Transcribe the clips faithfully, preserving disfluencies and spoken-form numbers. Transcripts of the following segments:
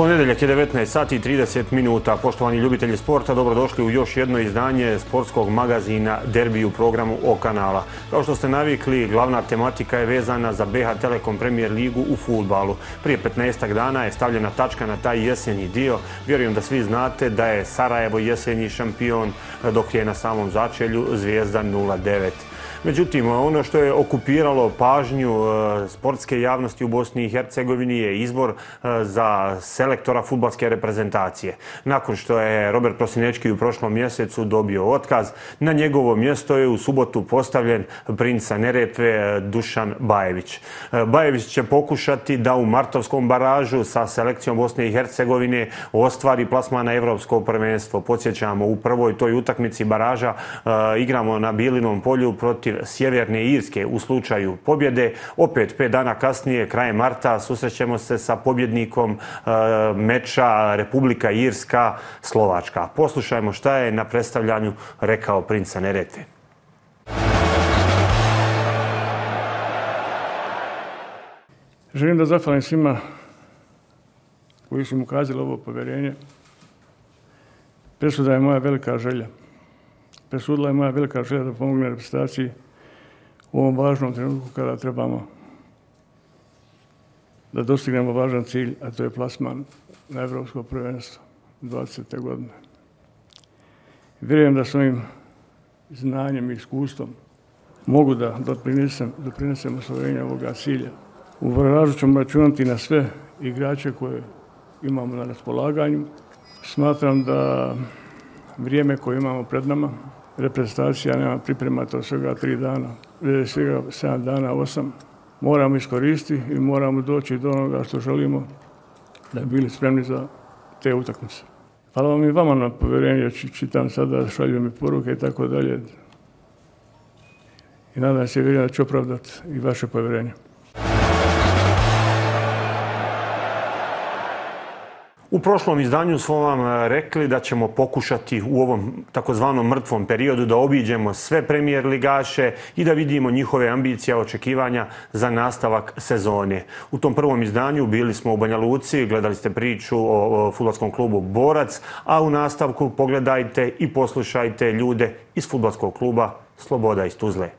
Ponedjeljak je devetnaest sati i trideset minuta. Poštovani ljubitelji sporta, dobrodošli u još jedno izdanje sportskog magazina Derbi u programu O kanala. Kao što ste navikli, glavna tematika je vezana za B H Telekom Premier Ligu u fudbalu. Prije petnaestak dana je stavljena tačka na taj jesenji dio. Vjerujem da svi znate da je Sarajevo jesenji šampion, dok je na samom začelju Zvijezda nula devet. Međutim, ono što je okupiralo pažnju sportske javnosti u Bosni i Hercegovini je izbor za selektora fudbalske reprezentacije. Nakon što je Robert Prosinečki u prošlom mjesecu dobio otkaz, na njegovo mjesto je u subotu postavljen princ Neretve Dušan Bajević. Bajević će pokušati da u martovskom baražu sa selekcijom Bosne i Hercegovine ostvari plasman na evropsko prvenstvo. Podsjećamo, u prvoj toj utakmici baraža igramo na Bjelinom polju protiv Sjeverne Irske u slučaju pobjede. Opet pet dana kasnije, krajem marta, susrećemo se sa pobjednikom meča Republika Irska Slovačka. Poslušajmo šta je na predstavljanju rekao princ Neretve. Želim da zahvalim svima koji su im ukazali ovo povjerenje. Presuda je moja velika želja. Presudila je moja velika želja da pomogne reprezentaciji u ovom važnom trenutku kada trebamo da dostignemo važan cilj, a to je plasman na evropsko prvenstvo dvadeset godine. Vjerujem da svojim znanjem i iskustvom mogu da doprinesem ostvarenju ovoga cilja. U Veležu ćemo računati na sve igrače koje imamo na raspolaganju. Smatram da vrijeme koje imamo pred nama, reprezentacija nema priprema, to svega tri dana, svega sedam dana, osam. Moramo iskoristiti i moramo doći do onoga što želimo da bi bili spremni za te utakmice. Hvala vam i vama na povjerenju, čitam sada, šalju mi poruke i tako dalje. I nadam se, vjerujem da ću opravdati i vaše povjerenje. U prošlom izdanju smo vam rekli da ćemo pokušati u ovom takozvanom mrtvom periodu da obiđemo sve premijer ligaše i da vidimo njihove ambicije i očekivanja za nastavak sezone. U tom prvom izdanju bili smo u Banja Luci, gledali ste priču o fudbalskom klubu Borac, a u nastavku pogledajte i poslušajte ljude iz fudbalskog kluba Sloboda iz Tuzle.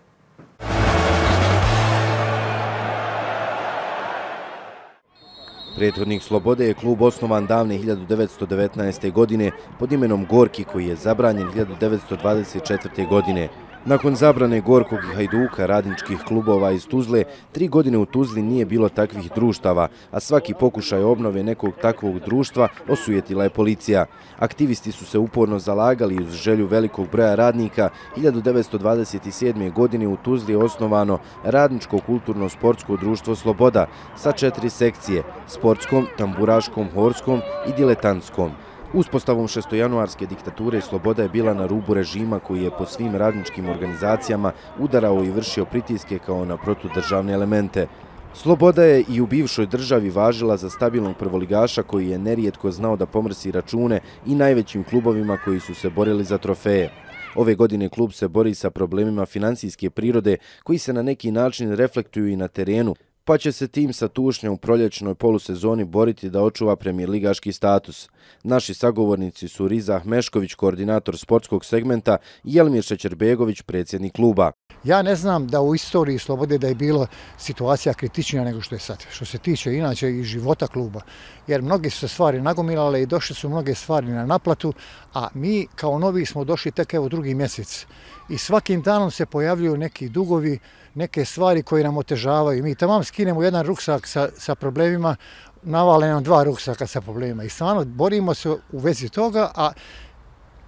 Prethodnik Slobode je klub osnovan davne hiljadu devetsto devetnaeste. godine pod imenom Gorki, koji je zabranjen hiljadu devetsto dvadeset četvrte. godine. Nakon zabrane Gorkog i Hajduka, radničkih klubova iz Tuzle, tri godine u Tuzli nije bilo takvih društava, a svaki pokušaj obnove nekog takvog društva osujetila je policija. Aktivisti su se uporno zalagali uz želju velikog broja radnika. hiljadu devetsto dvadeset sedme. godine u Tuzli je osnovano radničko kulturno-sportsko društvo Sloboda sa četiri sekcije – sportskom, tamburaškom, horskom i diletantskom. Uspostavom šestojanuarske diktature Sloboda je bila na rubu režima koji je po svim radničkim organizacijama udarao i vršio pritiske kao na protudržavne elemente. Sloboda je i u bivšoj državi važila za stabilnog prvoligaša koji je nerijetko znao da pomrsi račune i najvećim klubovima koji su se borili za trofeje. Ove godine klub se bori sa problemima financijske prirode koji se na neki način reflektuju i na terenu, pa će se tim sa tušnja u proljećnoj polusezoni boriti da očuva premijerligaški status. Naši sagovornici su Rizah Mešković, koordinator sportskog segmenta, i Jelmir Šećerbegović, predsjednik kluba. Ja ne znam da u istoriji Slobode da je bilo situacija kritičnija nego što je sad, što se tiče inače i života kluba, jer mnoge su se stvari nagomilale i došle su mnoge stvari na naplatu, a mi kao novi smo došli tek evo drugi mjesec i svakim danom se pojavljuju neki dugovi, neke stvari koje nam otežavaju. Mi tamo skinemo jedan ruksak sa, sa problemima, navale nam dva ruksaka sa problemima i stvarno borimo se u vezi toga, a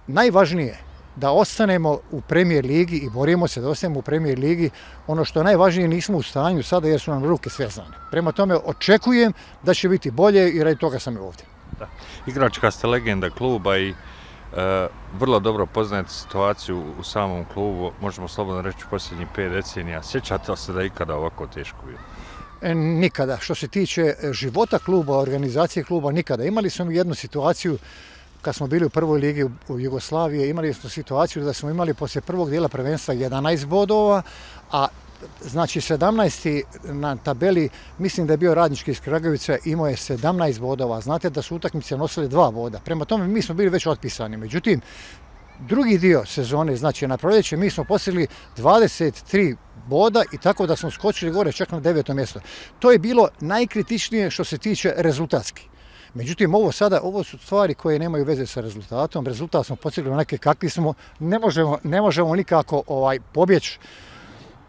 najvažnije da ostanemo u Premier Ligi i borimo se da ostanemo u Premier Ligi. Ono što je najvažnije, nismo u stanju sada jer su nam ruke svezane. Prema tome očekujem da će biti bolje i radi toga sam i ovdje. Da. Igračka ste legenda kluba i e, vrlo dobro poznajete situaciju u samom klubu, možemo slobodno reći posljednjih pet decenija. Sjećate li se da je ikada ovako teško bilo? Nikada. Što se tiče života kluba, organizacije kluba, nikada. Imali smo jednu situaciju kad smo bili u prvoj ligi u Jugoslavije, imali smo situaciju da smo imali poslije prvog dijela prvenstva jedanaest bodova, a Znači sedamnaesti na tabeli, mislim da je bio Radnički iz Kragovice, imao je sedamnaest bodova. Znate da su utakmice nosile dva boda. Prema tome mi smo bili već otpisani. Međutim, drugi dio sezone, znači na proljeće, mi smo postigli dvadeset tri boda i tako da smo skočili gore čak na deveto mjesto. To je bilo najkritičnije što se tiče rezultatski. Međutim, ovo sada, ovo su stvari koje nemaju veze sa rezultatom. Rezultat smo postigli onake kakvi smo. Ne možemo, ne možemo nikako ovaj, pobjeći.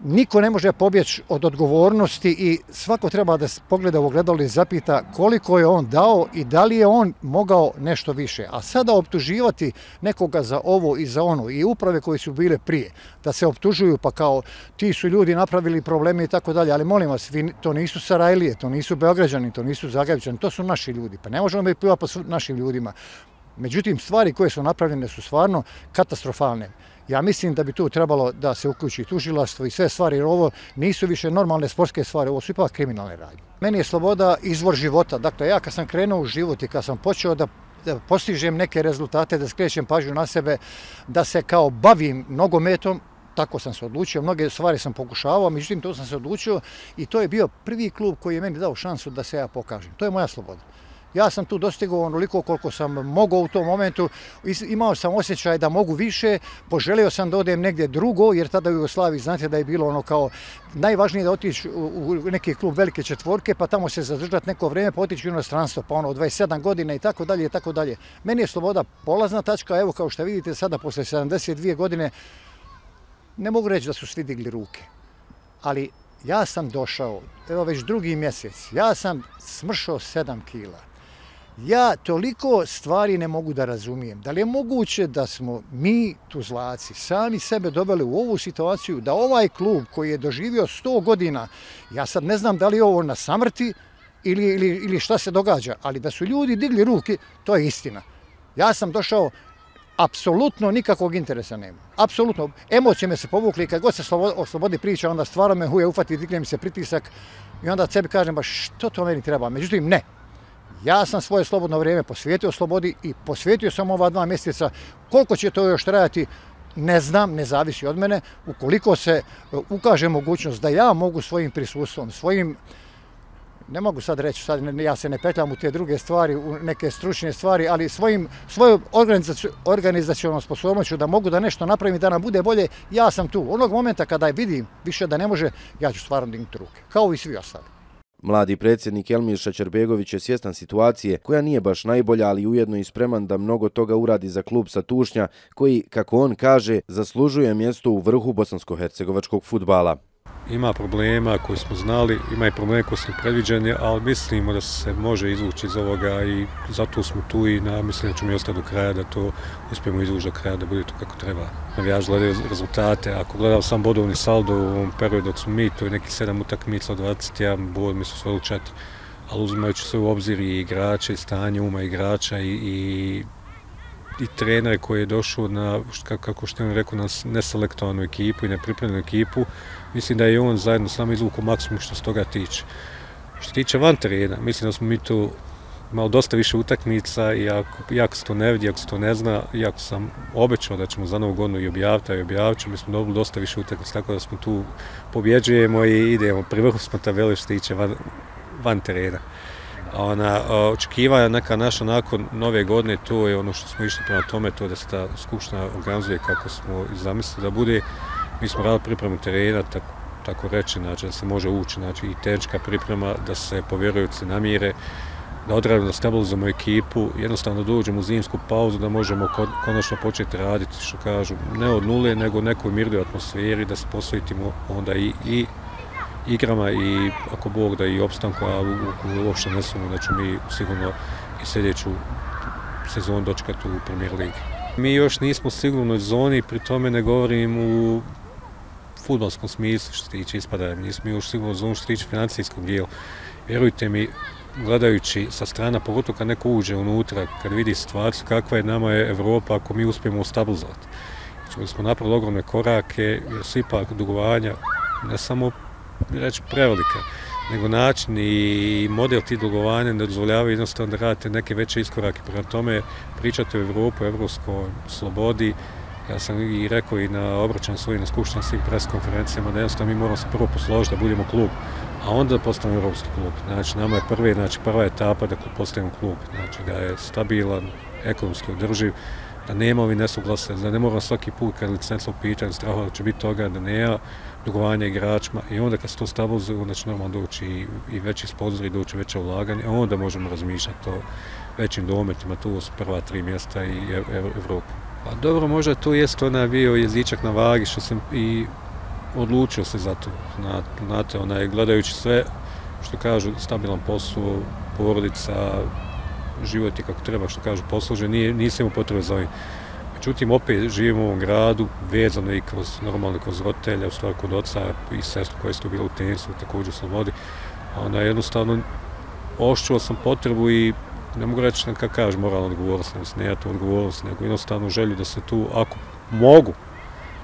Niko ne može pobjeći od odgovornosti i svako treba da pogleda u ogledalo i zapita koliko je on dao i da li je on mogao nešto više. A sada optuživati nekoga za ovo i za ono i uprave koje su bile prije, da se optužuju pa kao ti su ljudi napravili probleme i tako dalje, ali molim vas, vi, to nisu Sarajlije, to nisu Beograđani, to nisu Zagrebačani, to su naši ljudi, pa ne možemo biti pljuvati po našim ljudima. Međutim, stvari koje su napravljene su stvarno katastrofalne. Ja mislim da bi tu trebalo da se uključi tužilaštvo i sve stvari, jer ovo nisu više normalne sportske stvari, ovo su ipak kriminalne radnje. Meni je sloboda izvor života. Dakle, ja kad sam krenuo u život i kad sam počeo da postižem neke rezultate, da skrećem pažnju na sebe, da se kao bavim nogometom, tako sam se odlučio, mnoge stvari sam pokušavao, međutim to sam se odlučio i to je bio prvi klub koji je meni dao šansu da se ja pokažem. To je moja sloboda. Ja sam tu dostigao onoliko koliko sam mogao u tom momentu, imao sam osjećaj da mogu više, poželio sam da odem negdje drugo, jer tada u Jugoslaviji znate da je bilo ono kao najvažnije da otići u neki klub velike četvorke, pa tamo se zadržati neko vrijeme, pa otići u inostranstvo, pa ono dvadeset sedam godina i tako dalje i tako dalje. Meni je sloboda polazna tačka, evo kao što vidite sada posle sedamdeset dvije godine, ne mogu reći da su svi digli ruke, ali ja sam došao, evo već drugi mjesec, ja sam smršao sedam kila. Ja toliko stvari ne mogu da razumijem. Da li je moguće da smo mi, Tuzlaci, sami sebe doveli u ovu situaciju, da ovaj klub koji je doživio sto godina, ja sad ne znam da li je ovo na samrti ili, ili, ili šta se događa, ali da su ljudi digli ruke, to je istina. Ja sam došao, apsolutno nikakvog interesa nema. Apsolutno, emocije me se povukli i kad god se o slobodi priča, onda stvarno me huje ufati, digne mi se pritisak i onda sebi kažem, ba što to meni treba? Međutim, ne. Ja sam svoje slobodno vrijeme posvetio slobodi i posvetio sam ova dva mjeseca. Koliko će to još trajati, ne znam, ne zavisi od mene. Ukoliko se ukaže mogućnost da ja mogu svojim prisustvom, svojim, ne mogu sad reći, sad ja se ne petljam u te druge stvari, u neke stručne stvari, ali svojim, svojom organizacijalnom sposobnošću da mogu da nešto napravim, da nam bude bolje, ja sam tu. Onog momenta kada vidim više da ne može, ja ću stvarno dignuti ruke, kao i svi ostali. Mladi predsjednik Jelmir Šećerbegović je svjestan situacije koja nije baš najbolja, ali ujedno i spreman da mnogo toga uradi za klub Satušnja koji, kako on kaže, zaslužuje mjesto u vrhu bosansko-hercegovačkog fudbala. Ima problema koje smo znali, ima i probleme koje su predviđene, ali mislimo da se može izvući iz ovoga i zato smo tu i na, mislim da ćemo i ostati do kraja, da to uspijemo izvući do kraja, da bude to kako treba. Navijač gleda rezultate, ako gledam sam bodovni saldo u ovom periodu dok smo mi, to je neki sedam utakmica od dvadeset jedan bod, mi su svojili četiri, ali uzimajući se u obzir i igrače, i stanje uma igrača i, i, i trenere koji je došao na, kako što je on rekao, na neselektovanu ekipu i nepripremljenu ekipu. Mislim da je on zajedno s nama izvukao maksimum što se toga tiče. Što se tiče van terena, mislim da smo mi tu imali dosta više utakmica i ako, i ako se to ne vidi, ako se to ne zna, i ako sam obećao da ćemo za novu godinu i objaviti, i objavit, mi smo dobili dosta više utakmica, tako da smo tu pobjeđujemo i idemo. Pri vrhu smo tabeli što se tiče van, van terena. Ona, očekivanja neka naša nakon nove godine, to je ono što smo išli prema tome, to je da se ta skupština organizuje kako smo zamislili da bude. Mi smo radili pripremu terena, tako, tako reći, znači, da se može ući, znači i tehnička priprema, da se povjerujući namire, da odradimo, da stabilizujemo ekipu, jednostavno dođemo u zimsku pauzu, da možemo konačno početi raditi, što kažu, ne od nule, nego u nekoj mirnoj atmosferi, da se posvetimo onda i, i igrama i, ako Bog da, i opstanku, a uopšte ne smo, da ćemo mi sigurno i sljedeću sezon dočekati u Premier Ligi. Mi još nismo sigurno u zoni, pri tome ne govorim u fudbalskom smislu što se tiče ispada, nismo još sigurno zonu što se tiče financijskog dijela. Vjerujte mi, gledajući sa strana, pogotovo kad neko uđe unutra, kad vidi situaciju kakva je nama je Evropa ako mi uspijemo stabilizovati. Znači, smo napravili ogromne korake, jer su ipak dugovanja, ne samo reći prevelika, nego način i model tih dugovanja ne dozvoljava jednostavno da radite neke veće iskorake. Prema tome, pričati o Evropu, o evropskoj slobodi, Ja sam i rekao i na obraćanju svojim, na skupštini, svim pres konferencijama da jednostavno mi moramo se prvo posložiti da budemo klub, a onda da postavimo evropski klub. Znači, nama je prve, znači, prva etapa da postavimo klub, znači da je stabilan, ekonomski održiv, da nema ovi nesuglase, da ne moramo svaki put kad licenca u pitanju straha da će biti toga, da nema dugovanja igračima i onda kad se to stabilizuje, onda će normalno doći i veći sponzori, doći veće ulaganje, a onda možemo razmišljati o većim dometima, tu su prva tri mjesta i Evropu. Pa dobro, možda to jest onaj bio jezičak na vagi što sam i odlučio se za to, znate, onaj, gledajući sve što kažu stabilan posao, porodica, život je kako treba, što kažu, posluže, nisam imao potrebe za ovim. Međutim, opet živimo u ovom gradu, vezano i kroz, normalno kroz roditelja, u stvari kod oca i sestru koja su bila u tenisu, također u Slobodi. Onda jednostavno ošćuo sam potrebu i ne mogu reći nekak kažem moralna odgovornost, ne ja to odgovornost, nego jednostavno želju da se tu, ako mogu,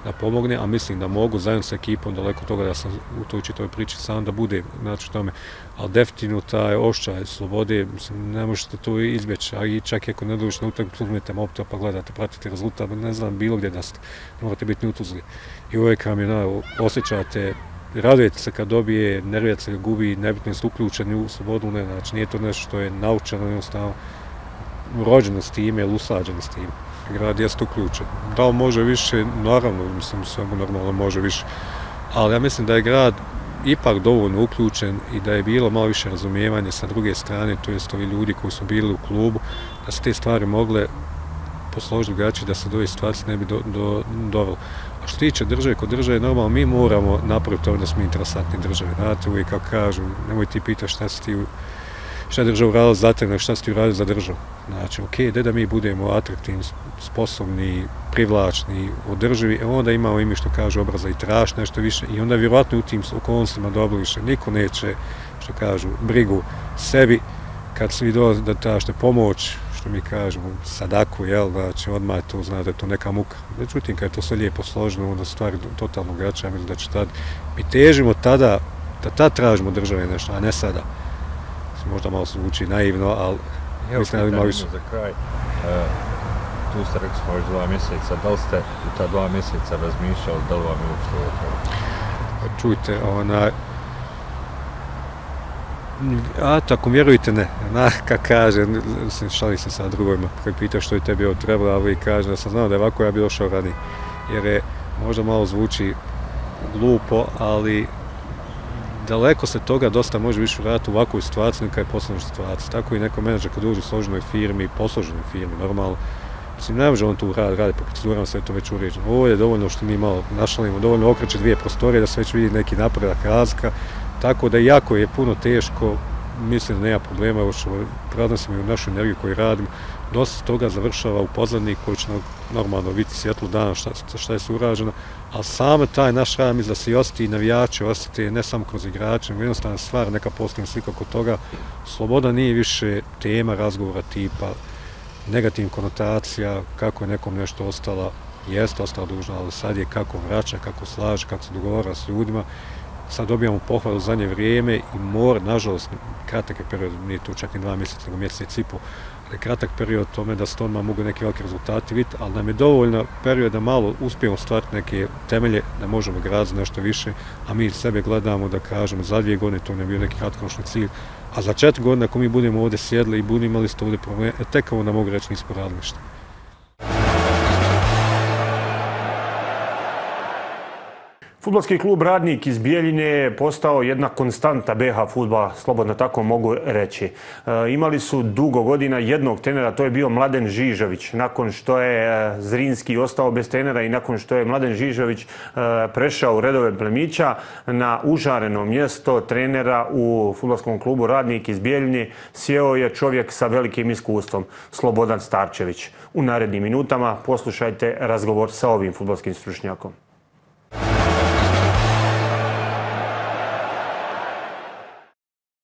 da pomogne, a mislim da mogu zajedno sa ekipom, daleko toga da sam u toj čitoj priči sam da bude, znači u tome, ali definitivno taj ošćaj slobode, ne možete to izbjeći, a i čak i ako ne dođeš na utakmicu, uzmete mobitel pa gledate, pratite rezultat, ne znam bilo gdje da ste, morate biti ni u Tuzli. I uvijek vam je, osjećate, radujete se kad dobije, nervijate se kad gubi, nebitno ste uključeni u slobodu, ne, znači nije to nešto što je naučeno, jednostavno rođeno s time ili usađeno s time. Grad jeste uključen. Da li može više, naravno, mislim, svemu normalno može više, ali ja mislim da je grad ipak dovoljno uključen i da je bilo malo više razumijevanja sa druge strane, to jest ovi ljudi koji su bili u klubu, da se te stvari mogle posložiti drugačije, da se do ove situacije ne bi dovelo. A što tiče države, kod države, normalno mi moramo napraviti to da smo interesantni države. Znate, uvijek kao kažu, nemoj ti pitaš šta si ti šta je država uradila za te, šta si ti uradila za državu. Znači, okej, da da mi budemo atraktivni, sposobni, privlačni, održivi, onda imamo ime što kaže obraza i traži nešto više i onda vjerovatno u tim okolnostima dobroviše. Niko neće, što kažu, brigu sebi, kad svi dolaze da tražite pomoć, što mi kažemo, sadaku, jel, znači, odmah je to, znate, to neka muka. Međutim, kad je to sve lijepo složeno, onda stvari totalno graća, mislim da će tad, mi težimo tada, da tad tražimo države nešto, a ne sada. Možda malo se zvuči naivno, ali mislim da ima više. Za kraj, tu ste rekli smo još dva mjeseca, da li ste u ta dva mjeseca razmišljali, da li vam je uopšte ovo treba? Čujte, onaj, a tako vjerujte ne, onaka kaže, šalim se sa drugojima, koji pitao što je tebi ovo trebalo, a vi kaže da sam znao da je ovako ja bi došao ranije, jer je možda malo zvuči glupo, ali daleko se toga dosta može više raditi u ovakvoj situaciji kada je posložena situacija. Tako i neko menadžer kada uđe u složenoj firmi, posloženoj firmi, normalno. Mislim, ne može on tu raditi po procedurama, sve je to već uređeno. Ovo je dovoljno što mi malo našalimo, dovoljno okreće dvije prostorije da se već vidi neki napredak, razlika. Tako da jako je puno teško, mislim da nema problema, još pravdam sam i u našu energiju koju radimo. Dosta toga završava u pozadini koji će normalno biti svjetlo dana šta je se urađeno, ali samo taj naš rad mislim da se i ostati i navijači ostati, ne samo kroz igrače, nego jednostavna stvar, neka postavljena slika oko toga. Sloboda nije više tema razgovora tipa negativnih konotacija, kako je nekom nešto ostala, jeste ostala dužna, ali sad je kako vraća, kako slaže, kako se dogovara s ljudima. Sad dobijamo pohvalu za nje vrijeme i mor, nažalost, kratak je period, nije tu čak i dva mjeseca, nego mjesec i pol, kratak period tome da se to odmah mogu neki veliki rezultati vidjeti, ali nam je dovoljna period da malo uspijemo stvariti neke temelje, da možemo graditi nešto više, a mi sebe gledamo da kažemo za dvije godine to nam je bio neki kratkoročni cilj, a za četiri godine ako mi budemo ovdje sjedli i budemo imali sto ovdje probleme, tek ovo nam mogu reći nismo radili ništa. Fudbalski klub Radnik iz Bijeljine je postao jedna konstanta B H fudbala, slobodno tako mogu reći. E, imali su dugo godina jednog trenera, to je bio Mladen Žižović. Nakon što je Zrinjski ostao bez trenera i nakon što je Mladen Žižović e, prešao u redove plemića na užareno mjesto trenera u fudbalskom klubu Radnik iz Bijeljine, sjeo je čovjek sa velikim iskustvom, Slobodan Starčević. U narednim minutama poslušajte razgovor sa ovim fudbalskim stručnjakom.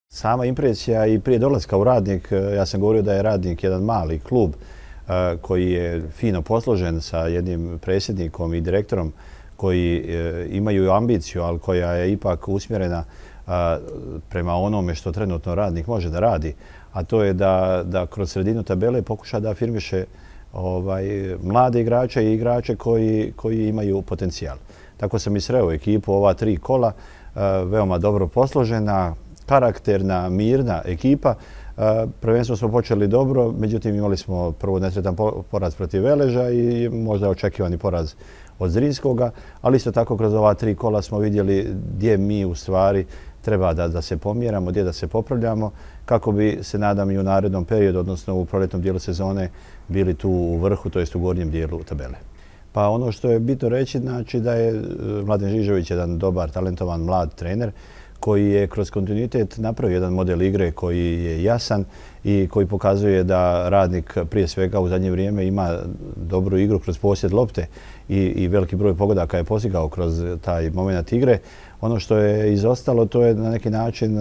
Sama impresija i prije dolaska u Radnik, ja sam govorio da je Radnik jedan mali klub koji je fino posložen sa jednim predsjednikom i direktorom koji imaju ambiciju, ali koja je ipak usmjerena prema onome što trenutno Radnik može da radi, a to je da kroz sredinu tabele pokuša da afirmiše mlade igrače i igrače koji imaju potencijal. Tako sam i sreo ekipu, ova tri kola, veoma dobro posložena, karakterna, mirna ekipa. Prvenstvo smo počeli dobro, međutim imali smo prvo nesretan poraz protiv Veleža i možda očekivani poraz od Zrinjskoga, ali isto tako kroz ova tri kola smo vidjeli gdje mi u stvari treba da se pomjeramo, gdje da se popravljamo, kako bi se, nadam, i u narednom periodu, odnosno u proletnom dijelu sezone, bili tu u vrhu, to jest u gornjem dijelu tabele. Pa ono što je bitno reći, znači da je Mladen Žižović jedan dobar, talentovan mlad trener koji je kroz kontinuitet napravio jedan model igre koji je jasan i koji pokazuje da Radnik prije svega u zadnje vrijeme ima dobru igru kroz posjed lopte i veliki broj pogodaka je postigao kroz taj moment igre. Ono što je izostalo, to je na neki način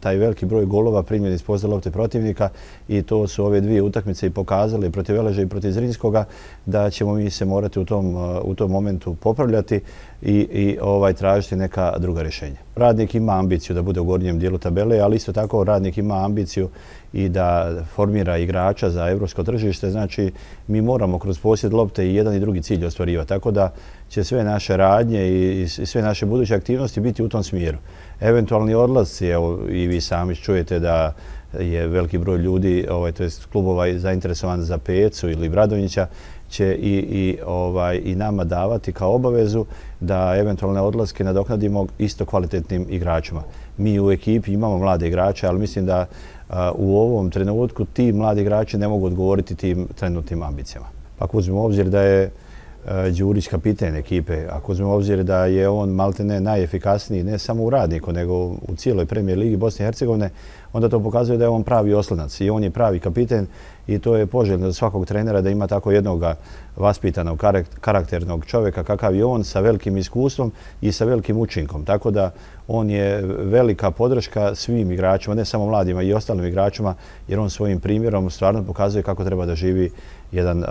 taj veliki broj golova primljeni iz posjeda lopte protivnika i to su ove dvije utakmice i pokazali protiv Veleža i protiv Zrinjskoga da ćemo mi se morati u tom, u tom momentu popravljati i, i ovaj, tražiti neka druga rješenja. Radnik ima ambiciju da bude u gornjem dijelu tabele, ali isto tako Radnik ima ambiciju i da formira igrača za evropsko tržište. Znači, mi moramo kroz posjed lopte i jedan i drugi cilj ostvarivati. Tako da će sve naše radnje i sve naše buduće aktivnosti biti u tom smjeru. Eventualni odlasci, evo i vi sami čujete da je veliki broj ljudi, ovaj, to jest klubova, zainteresovan za Pecu ili Bradovića, će i, i, ovaj, i nama davati kao obavezu da eventualne odlaske nadoknadimo isto kvalitetnim igračima. Mi u ekipi imamo mlade igrače, ali mislim da a, u ovom trenutku ti mladi igrači ne mogu odgovoriti tim trenutnim ambicijama. Ako uzmemo obzir da je Đurić kapiten ekipe, ako uzmemo obzir da je on maltene najefikasniji ne samo u Radniku nego u cijeloj Premier Ligi Bosne i Hercegovine, onda to pokazuje da je on pravi oslonac i on je pravi kapiten i to je poželjno za svakog trenera da ima tako jednog vaspitanog, karakternog čovjeka kakav je on sa velikim iskustvom i sa velikim učinkom. Tako da on je velika podrška svim igračima, ne samo mladima i ostalim igračima, jer on svojim primjerom stvarno pokazuje kako treba da živi jedan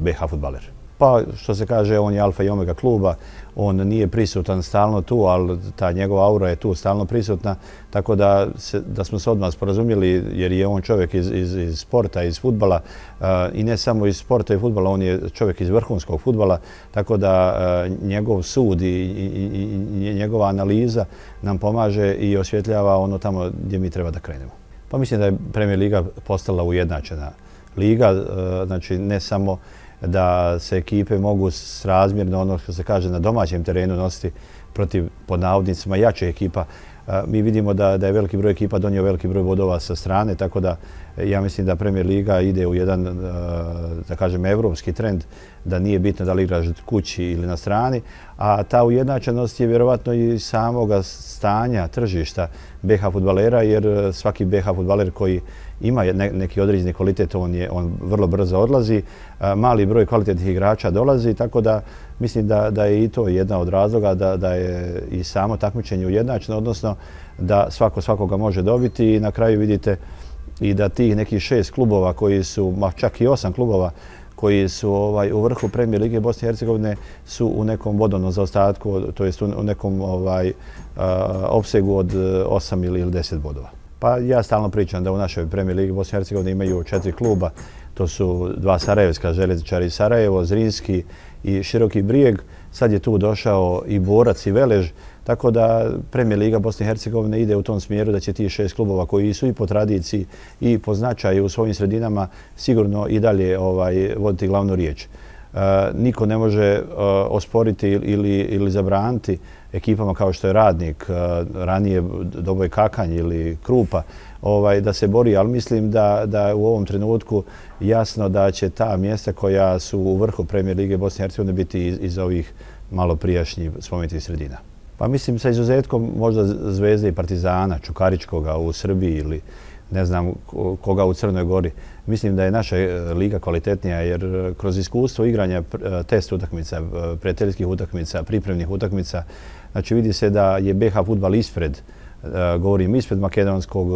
B H fudbaler. Pa što se kaže, on je alfa i omega kluba, on nije prisutan stalno tu, ali ta njegova aura je tu stalno prisutna, tako da, se, da smo se odmah sporazumjeli jer je on čovjek iz, iz, iz sporta, iz fudbala uh, i ne samo iz sporta i fudbala, on je čovjek iz vrhunskog fudbala, tako da uh, njegov sud i, i, i, i njegova analiza nam pomaže i osvjetljava ono tamo gdje mi treba da krenemo. Pa mislim da je Premier Liga postala ujednačena liga, uh, znači ne samo da se ekipe mogu srazmjerno, ono što se kaže, na domaćem terenu nositi protiv, pod navodnicima, jače ekipa. Mi vidimo da, da je veliki broj ekipa donio veliki broj bodova sa strane, tako da ja mislim da Premier Liga ide u jedan, da kažem, evropski trend, da nije bitno da li igraš kući ili na strani, a ta ujednačenost je vjerovatno i samoga stanja tržišta B H fudbalera, jer svaki B H fudbaler koji ima neki određeni kvalitet, on, je, on vrlo brzo odlazi, mali broj kvalitetnih igrača dolazi, tako da mislim da, da je i to jedna od razloga da, da je i samo takmičenje ujednačeno, odnosno da svako svakoga može dobiti i na kraju vidite i da tih nekih šest klubova koji su, ma čak i osam klubova koji su ovaj, u vrhu Premier Lige Bosne i Hercegovine su u nekom bodovnom zaostatku, to jest u nekom ovaj, opsegu od osam ili deset bodova. Pa ja stalno pričam da u našoj Premier Ligi Bosne i Hercegovine imaju četiri kluba. To su dva sarajevska, Željezničar i Sarajevo, Zrinjski i Široki Brijeg. Sad je tu došao i Borac i Velež. Tako da Premier Liga Bosne i Hercegovine ide u tom smjeru da će ti šest klubova koji su i po tradiciji i po značaju u svojim sredinama sigurno i dalje ovaj, voditi glavnu riječ. Uh, niko ne može uh, osporiti ili, ili zabraniti ekipama kao što je Radnik, uh, ranije Doboj Kakanj ili Krupa, ovaj, da se bori, ali mislim da, da u ovom trenutku jasno da će ta mjesta koja su u vrhu Premier Lige Bosne i Hercegovine biti iz, iz ovih malo prijašnjih spomenutih sredina. Pa mislim sa izuzetkom možda Zvezde i Partizana, Čukaričkoga u Srbiji ili ne znam koga u Crnoj Gori. Mislim da je naša liga kvalitetnija jer kroz iskustvo igranja test utakmica, prijateljskih utakmica, pripremnih utakmica, znači vidi se da je B H fudbal ispred, govorim ispred makedonskog,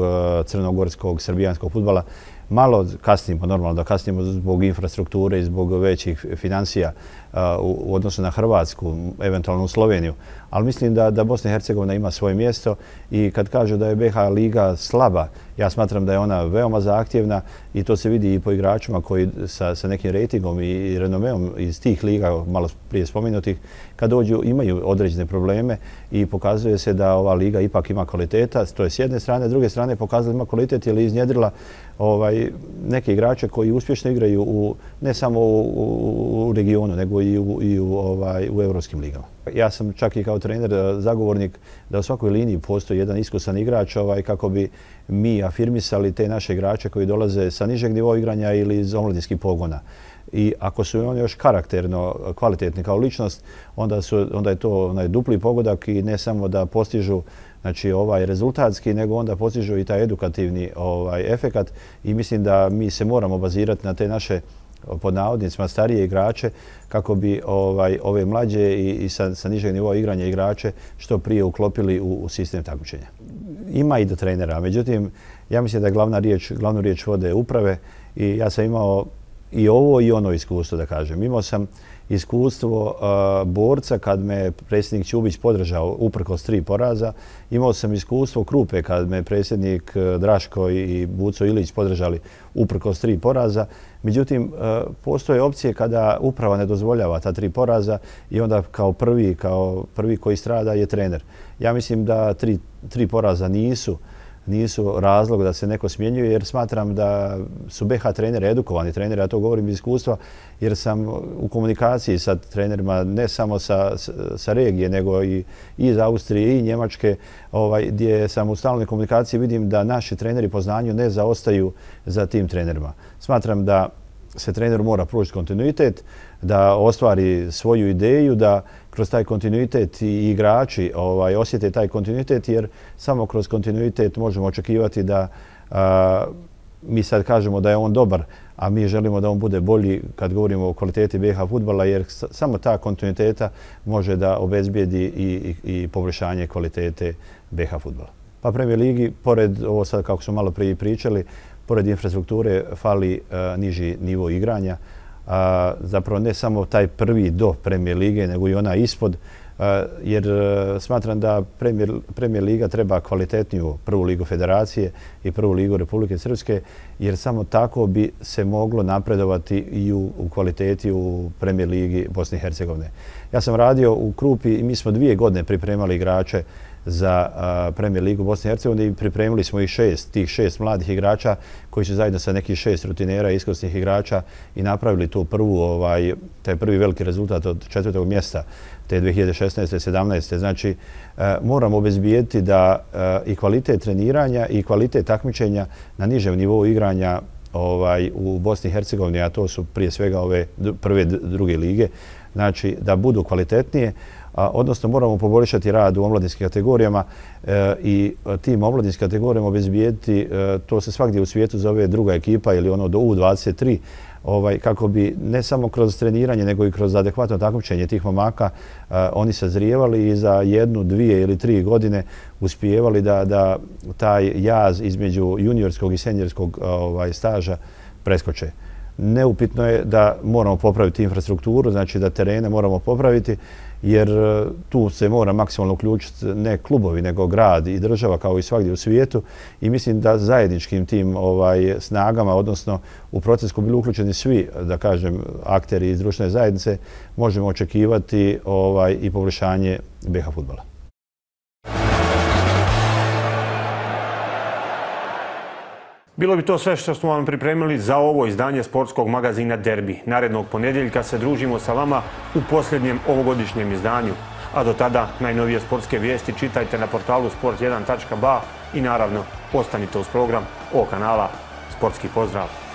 crnogorskog, srbijanskog fudbala. Malo kasnimo, normalno da kasnimo zbog infrastrukture i zbog većih financija uh, u, u odnosu na Hrvatsku, eventualno u Sloveniju, ali mislim da, da Bosna i Hercegovina ima svoje mjesto i kad kažu da je B H liga slaba Ja smatram da je ona veoma zahtjevna i to se vidi i po igračima koji sa nekim rejtingom i renomeom iz tih liga, malo prije spomenutih, kad dođu imaju određene probleme i pokazuje se da ova liga ipak ima kvaliteta. To je s jedne strane, s druge strane pokazala ima kvalitet ili iznjedrila neke igrače koji uspješno igraju ne samo u regionu, nego i u evropskim ligama. Ja sam čak i kao trener zagovornik da u svakoj liniji postoji jedan iskusan igrač kako bi mi afirmisali te naše igrače koji dolaze sa nižeg nivoa igranja ili iz omladinskih pogona. I ako su oni još karakterno kvalitetni kao ličnost, onda je to dupli pogodak i ne samo da postižu rezultatski, nego onda postižu i taj edukativni efekat. I mislim da mi se moramo bazirati na te naše pod navodnicima starije igrače kako bi ove mlađe i sa nižeg nivoa igranja igrače što prije uklopili u sistem takmičenja. Ima i do trenera, međutim, ja mislim da glavnu riječ vode uprave i ja sam imao i ovo i ono iskustvo, da kažem. Imao sam iskustvo Borca kad me predsjednik Ćubić podržao uprkos tri poraza. Imao sam iskustvo Krupe kad me predsjednik Draško i Buco Ilić podržali uprkos tri poraza. Međutim, postoje opcije kada uprava ne dozvoljava ta tri poraza i onda kao prvi, kao prvi koji strada je trener. Ja mislim da tri, tri poraza nisu nisu razlog da se neko smjenjuje jer smatram da su B H treneri edukovani treneri, ja to govorim iz iskustva jer sam u komunikaciji sa trenerima ne samo sa regije nego i iz Austrije i Njemačke gdje sam u stalnoj komunikaciji vidim da naši treneri po znanju ne zaostaju za tim trenerima. Smatram da se trener mora pružiti kontinuitet, da ostvari svoju ideju, da kroz taj kontinuitet i igrači osjete taj kontinuitet jer samo kroz kontinuitet možemo očekivati da mi sad kažemo da je on dobar, a mi želimo da on bude bolji kad govorimo o kvaliteti B H fudbala jer samo ta kontinuiteta može da obezbijedi i poboljšanje kvalitete B H fudbala. Pa Premier ligi, pored ovo sad kako smo malo prije pričali, pored infrastrukture fali niži nivo igranja. Zapravo ne samo taj prvi do Premier lige, nego i ona ispod, jer smatram da Premier liga treba kvalitetniju prvu ligu Federacije i prvu ligu Republike Srpske, jer samo tako bi se moglo napredovati i u kvaliteti u Premier ligi Bosne i Hercegovine. Ja sam radio u Krupi i mi smo dvije godine pripremali igrače za Premier ligu Bosne i Hercegovine i pripremili smo ih šest, tih šest mladih igrača koji su zajedno sa nekih šest rutinera i iskusnih igrača i napravili tu prvu, taj prvi veliki rezultat od četvrtog mjesta te dvije hiljade šesnaeste sedamnaeste Znači, moramo obezbijediti da i kvalitet treniranja i kvalitet takmičenja na nižem nivou igranja u Bosni i Hercegovini, a to su prije svega ove prve, druge lige, znači da budu kvalitetnije, odnosno moramo poboljšati rad u omladinskim kategorijama i tim omladinskim kategorijama obezbijediti, to se svakdje u svijetu zove druga ekipa ili ono do U dvadeset tri, kako bi ne samo kroz treniranje nego i kroz adekvatno takmičenje tih momaka oni sazrijevali i za jednu, dvije ili tri godine uspijevali da taj jaz između juniorskog i seniorskog staža preskoče. Neupitno je da moramo popraviti infrastrukturu, znači da terene moramo popraviti jer tu se mora maksimalno uključiti ne klubovi nego grad i država kao i svakdje u svijetu i mislim da zajedničkim tim snagama, odnosno u proces koji bili uključeni svi, da kažem, akteri iz društvene zajednice, možemo očekivati i poboljšanje B H fudbala. Bilo bi to sve što smo vam pripremili za ovo izdanje sportskog magazina Derbi. Narednog ponedjeljka se družimo sa vama u posljednjem ovogodišnjem izdanju. A do tada najnovije sportske vijesti čitajte na portalu sport jedan tačka ba i naravno ostanite uz program O kanala. Sportski pozdrav!